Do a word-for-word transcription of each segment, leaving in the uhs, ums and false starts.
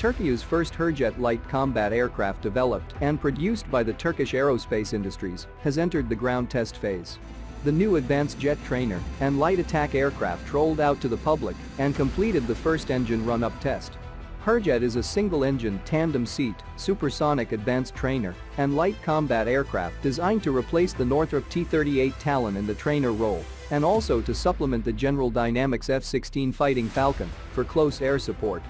Turkey's first Herjet light combat aircraft, developed and produced by the Turkish Aerospace Industries, has entered the ground test phase. The new advanced jet trainer and light attack aircraft rolled out to the public and completed the first engine run-up test. Herjet is a single-engine tandem-seat, supersonic advanced trainer and light combat aircraft designed to replace the Northrop T thirty-eight Talon in the trainer role and also to supplement the General Dynamics F sixteen Fighting Falcon for close air support.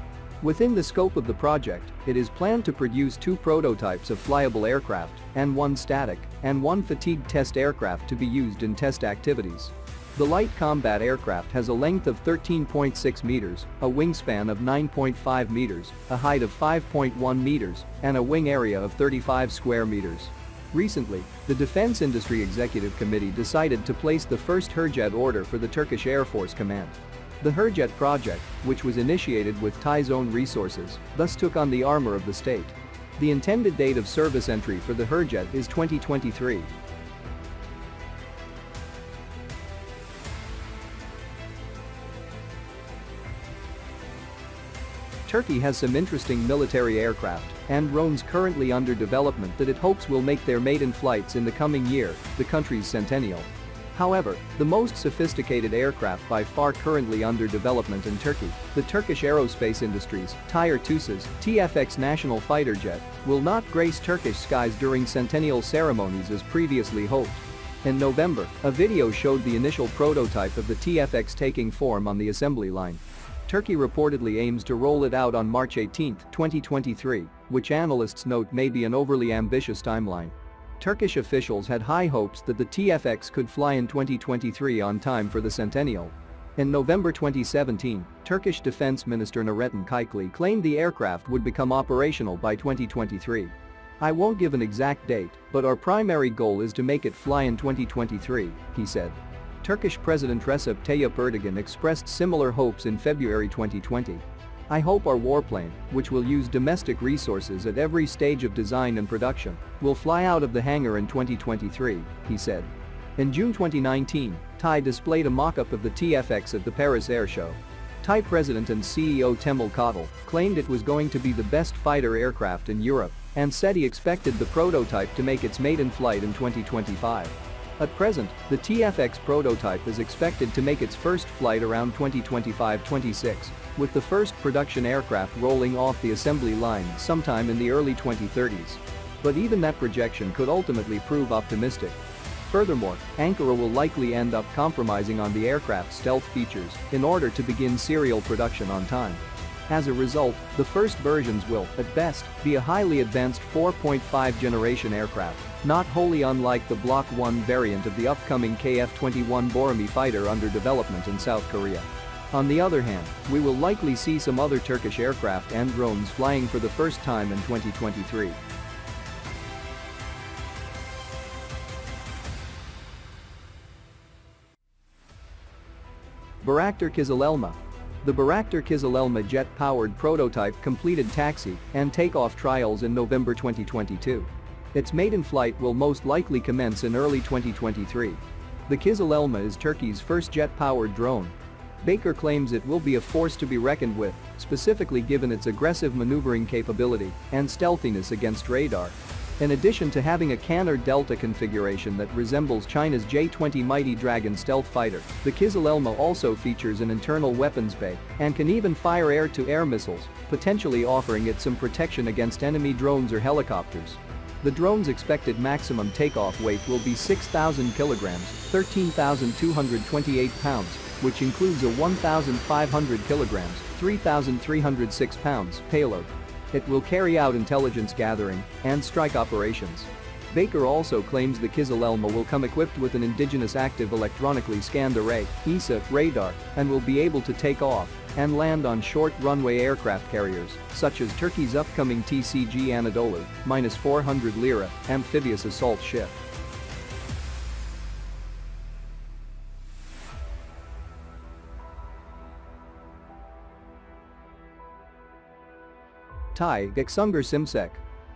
Within the scope of the project, it is planned to produce two prototypes of flyable aircraft and one static and one fatigue test aircraft to be used in test activities. The light combat aircraft has a length of thirteen point six meters, a wingspan of nine point five meters, a height of five point one meters, and a wing area of thirty-five square meters. Recently, the Defense Industry Executive Committee decided to place the first Herjet order for the Turkish Air Force Command. The Herjet project, which was initiated with T A I's own resources, thus took on the armor of the state. The intended date of service entry for the Herjet is twenty twenty-three. Turkey has some interesting military aircraft and drones currently under development that it hopes will make their maiden flights in the coming year, the country's centennial. However, the most sophisticated aircraft by far currently under development in Turkey, the Turkish Aerospace Industries' T A I TUSAŞ T F X national fighter jet, will not grace Turkish skies during centennial ceremonies as previously hoped. In November, a video showed the initial prototype of the T F X taking form on the assembly line. Turkey reportedly aims to roll it out on March eighteenth, twenty twenty-three, which analysts note may be an overly ambitious timeline. Turkish officials had high hopes that the T F X could fly in twenty twenty-three on time for the centennial. In November twenty seventeen, Turkish Defense Minister Nurettin Kayikli claimed the aircraft would become operational by twenty twenty-three. "I won't give an exact date, but our primary goal is to make it fly in twenty twenty-three," he said. Turkish President Recep Tayyip Erdogan expressed similar hopes in February twenty twenty. "I hope our warplane, which will use domestic resources at every stage of design and production, will fly out of the hangar in twenty twenty-three," he said. In June twenty nineteen, T A I displayed a mock-up of the T F X at the Paris Air Show. T A I President and C E O Temel Kotil claimed it was going to be the best fighter aircraft in Europe and said he expected the prototype to make its maiden flight in twenty twenty-five. At present, the T F X prototype is expected to make its first flight around twenty twenty-five to twenty-six, with the first production aircraft rolling off the assembly line sometime in the early twenty thirties. But even that projection could ultimately prove optimistic. Furthermore, Ankara will likely end up compromising on the aircraft's stealth features in order to begin serial production on time. As a result, the first versions will, at best, be a highly advanced four point five generation aircraft, not wholly unlike the Block one variant of the upcoming K F twenty-one Boramae fighter under development in South Korea. On the other hand, we will likely see some other Turkish aircraft and drones flying for the first time in twenty twenty-three. Bayraktar Kızılelma. The Bayraktar Kızılelma jet-powered prototype completed taxi and takeoff trials in November twenty twenty-two. Its maiden flight will most likely commence in early twenty twenty-three. The Kızılelma is Turkey's first jet-powered drone. Baker claims it will be a force to be reckoned with, specifically given its aggressive maneuvering capability and stealthiness against radar. In addition to having a canard delta configuration that resembles China's J twenty Mighty Dragon stealth fighter, the Kızılelma also features an internal weapons bay and can even fire air-to-air missiles, potentially offering it some protection against enemy drones or helicopters. The drone's expected maximum takeoff weight will be six thousand kilograms, thirteen thousand two hundred twenty-eight pounds, which includes a one thousand five hundred kilograms, three thousand three hundred six pounds payload. It will carry out intelligence gathering and strike operations. Baker also claims the Kızılelma will come equipped with an indigenous active electronically scanned array (E S A) radar and will be able to take off and land on short runway aircraft carriers, such as Turkey's upcoming T C G Anadolu four hundred Lira amphibious assault ship. T A I Göksungur Şimşek.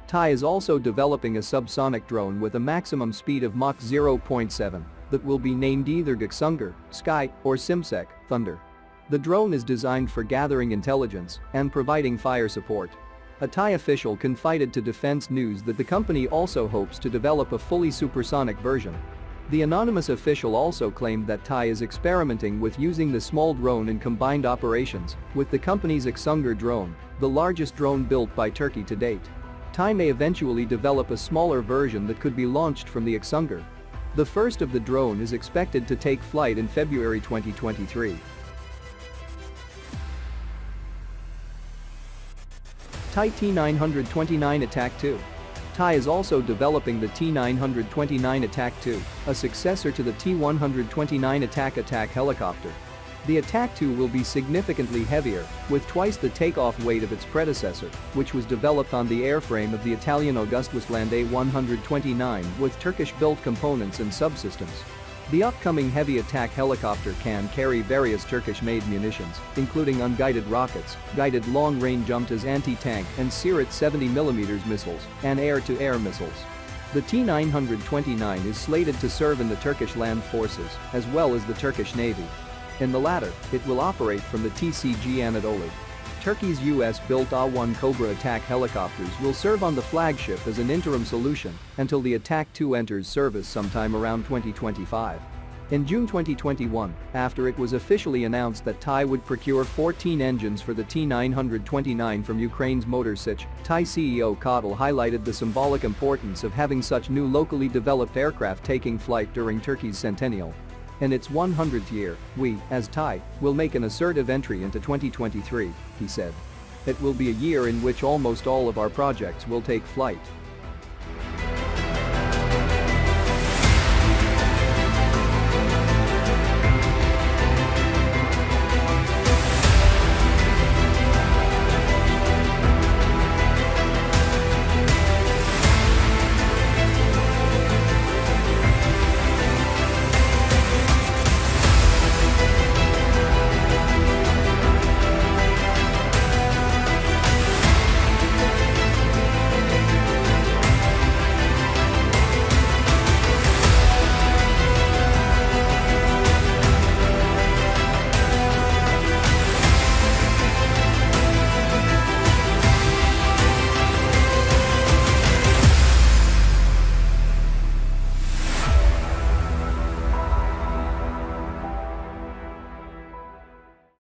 T A I is also developing a subsonic drone with a maximum speed of Mach zero point seven that will be named either Göksungur, Sky, or Şimşek, Thunder. The drone is designed for gathering intelligence and providing fire support. A T A I official confided to Defense News that the company also hopes to develop a fully supersonic version. The anonymous official also claimed that T A I is experimenting with using the small drone in combined operations with the company's Aksungur drone, the largest drone built by Turkey to date. T A I may eventually develop a smaller version that could be launched from the Aksungur. The first of the drone is expected to take flight in February twenty twenty-three. T A I T nine twenty-nine Attack two. T A I is also developing the T nine twenty-nine Attack two, a successor to the T one twenty-nine Attack-Attack helicopter. The Attack two will be significantly heavier, with twice the takeoff weight of its predecessor, which was developed on the airframe of the Italian AgustaWestland A one twenty-nine with Turkish-built components and subsystems. The upcoming heavy attack helicopter can carry various Turkish-made munitions, including unguided rockets, guided long-range Umtas anti-tank and SIRAT seventy millimeter missiles, and air-to-air missiles. The T nine twenty-nine is slated to serve in the Turkish land forces, as well as the Turkish Navy. In the latter, it will operate from the T C G Anadolu. Turkey's U S-built A one Cobra attack helicopters will serve on the flagship as an interim solution until the Attack two enters service sometime around twenty twenty-five. In June twenty twenty-one, after it was officially announced that T A I would procure fourteen engines for the T nine twenty-nine from Ukraine's Motor Sich, T A I C E O Kotil highlighted the symbolic importance of having such new locally developed aircraft taking flight during Turkey's centennial. In its one hundredth year, we, as T A I, will make an assertive entry into twenty twenty-three, he said. It will be a year in which almost all of our projects will take flight.